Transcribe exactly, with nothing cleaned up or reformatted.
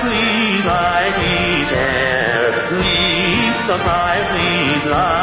Please, I need air. Please, I please, I